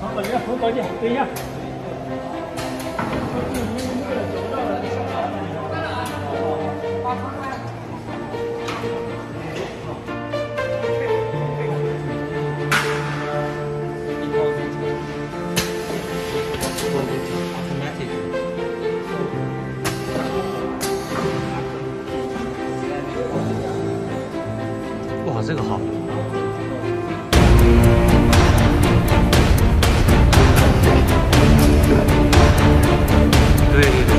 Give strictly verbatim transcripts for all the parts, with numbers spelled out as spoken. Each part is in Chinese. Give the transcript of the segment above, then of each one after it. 好，把这扶过去，蹲下。 这个好。 对, 对对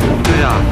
对，对啊。